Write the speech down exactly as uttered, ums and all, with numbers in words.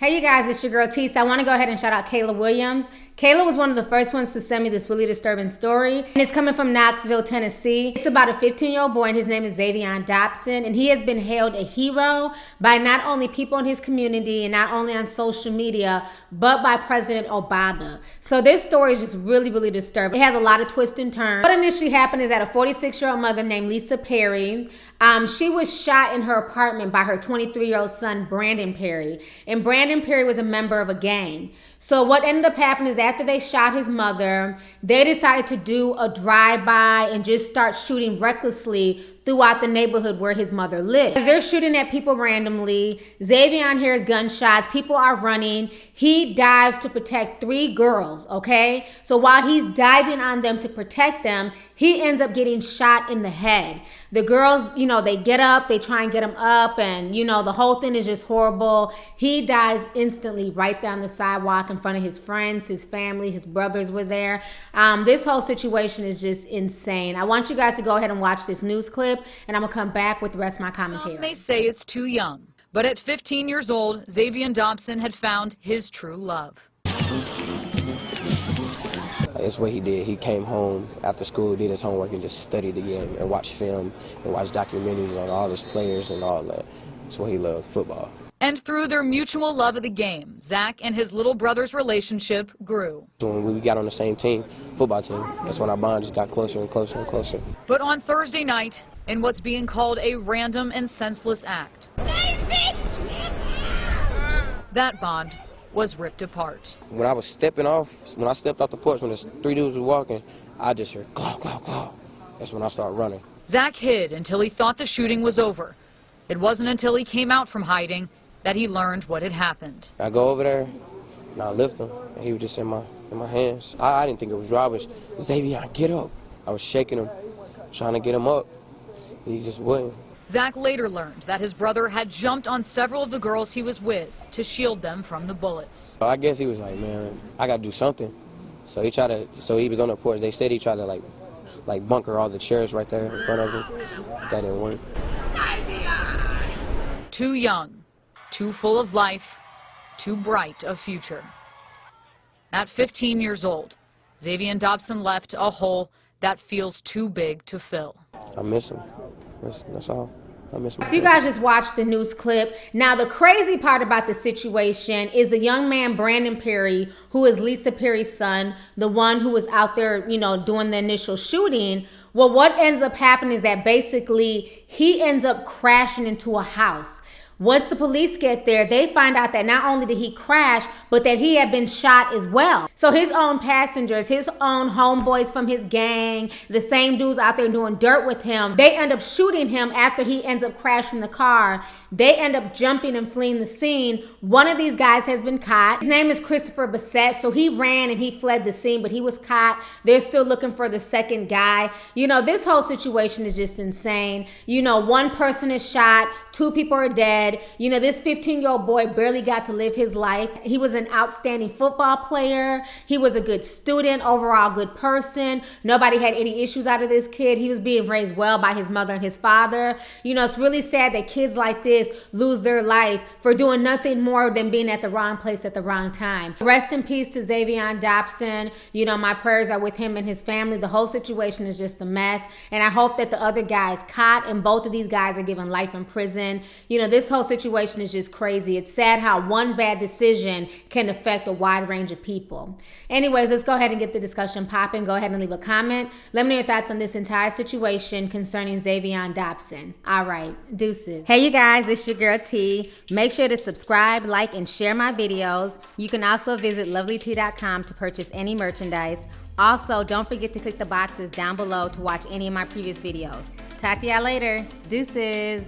Hey you guys, it's your girl Tisa. I want to go ahead and shout out Kayla Williams. Kayla was one of the first ones to send me this really disturbing story, and it's coming from Knoxville, Tennessee. It's about a fifteen-year-old boy, and his name is Zaevion Dobson, and he has been hailed a hero by not only people in his community and not only on social media, but by President Obama. So this story is just really, really disturbing. It has a lot of twists and turns. What initially happened is that a forty-six-year-old mother named Lisa Perry, um, she was shot in her apartment by her twenty-three-year-old son, Brandon Perry, and Brandon Perry was a member of a gang. So what ended up happening is that after they shot his mother, they decided to do a drive-by and just start shooting recklessly throughout the neighborhood where his mother lived. As they're shooting at people randomly, Zaevion hears gunshots, people are running, he dives to protect three girls, okay? So while he's diving on them to protect them, he ends up getting shot in the head. The girls, you know, they get up, they try and get him up, and you know, the whole thing is just horrible. He dies instantly right there on the sidewalk in front of his friends, his family, his brothers were there. Um, this whole situation is just insane. I want you guys to go ahead and watch this news clip, and I'm going to come back with the rest of my commentary. Some may say it's too young, but at fifteen years old, Zaevion Dobson had found his true love. It's what he did. He came home after school, did his homework, and just studied again and watched film and watched documentaries on all his players and all that. That's what he loved, football. And through their mutual love of the game, Zach and his little brother's relationship grew. When we got on the same team, football team, that's when our bond just got closer and closer and closer. But on Thursday night, in what's being called a random and senseless act, that bond was ripped apart. When I was stepping off, when I stepped off the porch, when the three dudes were walking, I just heard claw, claw, claw. That's when I started running. Zach hid until he thought the shooting was over. It wasn't until he came out from hiding that he learned what had happened. I go over there, and I lift him, and he was just in my in my hands. I, I didn't think it was robbers. Zaevion, get up. I was shaking him, trying to get him up. He just wouldn't. Zach later learned that his brother had jumped on several of the girls he was with to shield them from the bullets. I guess he was like, man, I got to do something. So he tried to, so he was on the porch. They said he tried to like, like bunker all the chairs right there in front of him. That didn't work. Too young. Too full of life, too bright a future. At fifteen years old, Zaevion Dobson left a hole that feels too big to fill. I miss him. That's, that's all. I miss him. So you guys just watched the news clip. Now, the crazy part about the situation is the young man, Brandon Perry, who is Lisa Perry's son, the one who was out there, you know, doing the initial shooting. Well, what ends up happening is that basically he ends up crashing into a house. Once the police get there, they find out that not only did he crash, but that he had been shot as well. So his own passengers, his own homeboys from his gang, the same dudes out there doing dirt with him, they end up shooting him after he ends up crashing the car. They end up jumping and fleeing the scene. One of these guys has been caught. His name is Christopher Bissett. So he ran and he fled the scene, but he was caught. They're still looking for the second guy. You know, this whole situation is just insane. You know, one person is shot, two people are dead. You know, this fifteen-year-old boy barely got to live his life. He was an outstanding football player. He was a good student, overall good person. Nobody had any issues out of this kid. He was being raised well by his mother and his father. You know, it's really sad that kids like this lose their life for doing nothing more than being at the wrong place at the wrong time. Rest in peace to Zaevion Dobson. You know, my prayers are with him and his family. The whole situation is just a mess, and I hope that the other guy is caught and both of these guys are given life in prison. You know, this whole situation is just crazy. It's sad how one bad decision can affect a wide range of people. Anyways, let's go ahead and get the discussion popping. Go ahead and leave a comment. Let me know your thoughts on this entire situation concerning Zaevion Dobson. All right, deuces. Hey, you guys, it's your girl T. Make sure to subscribe, like, and share my videos. You can also visit lovely tea dot com to purchase any merchandise. Also, don't forget to click the boxes down below to watch any of my previous videos. Talk to y'all later. Deuces.